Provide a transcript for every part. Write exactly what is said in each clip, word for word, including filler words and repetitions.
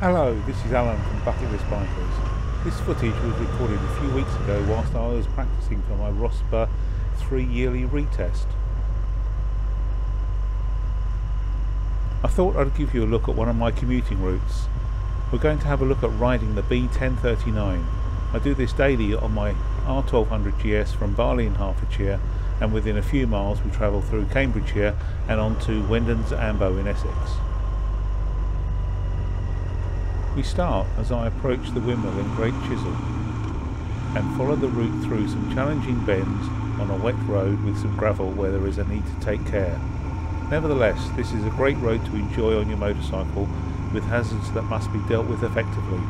Hello, this is Alan from Bucket List Bikers. This footage was recorded a few weeks ago whilst I was practicing for my RoSPA three yearly retest. I thought I'd give you a look at one of my commuting routes. We're going to have a look at riding the B ten thirty-nine. I do this daily on my R twelve hundred G S from Barley in Hertfordshire, and within a few miles we travel through Cambridge here and on to Wendons Ambo in Essex. We start as I approach the windmill in Great Chishill and follow the route through some challenging bends on a wet road with some gravel where there is a need to take care. Nevertheless, this is a great road to enjoy on your motorcycle with hazards that must be dealt with effectively.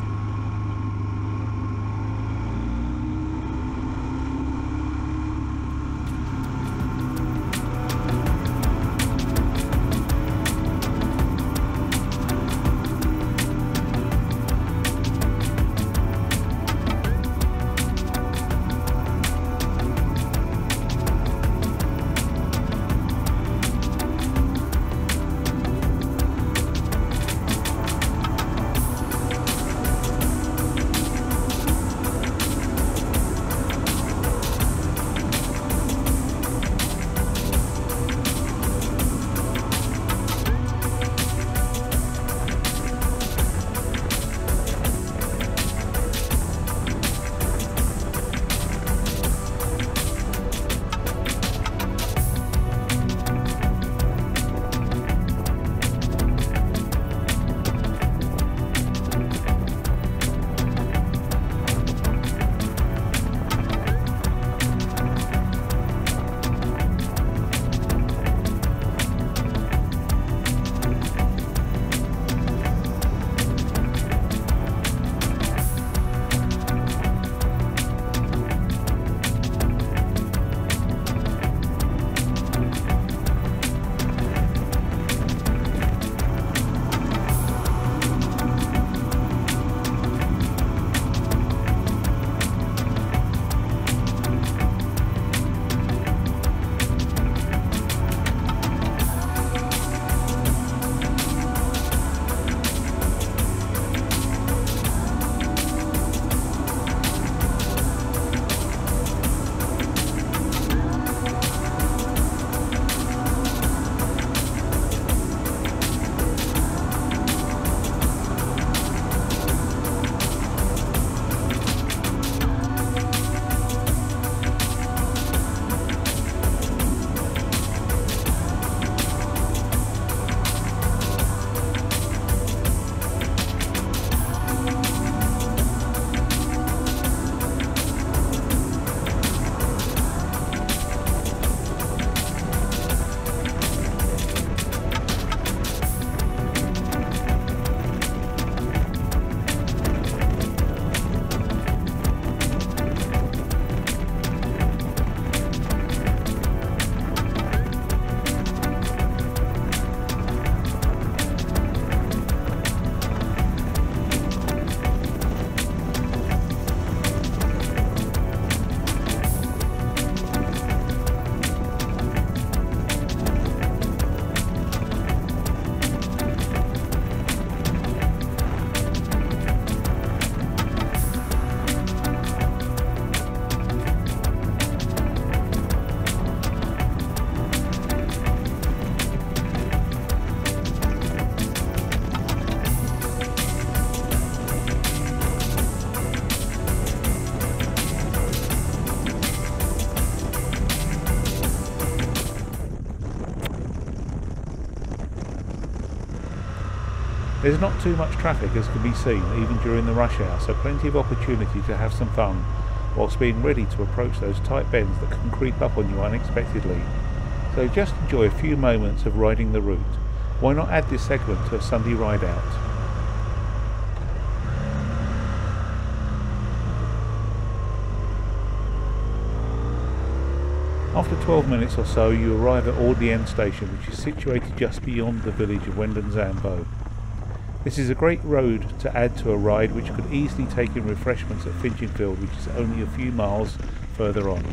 There's not too much traffic as can be seen even during the rush hour, so plenty of opportunity to have some fun whilst being ready to approach those tight bends that can creep up on you unexpectedly. So just enjoy a few moments of riding the route. Why not add this segment to a Sunday ride out? After twelve minutes or so you arrive at Audley End Station, which is situated just beyond the village of Wendons Ambo. This is a great road to add to a ride which could easily take in refreshments at Finchingfield, which is only a few miles further on.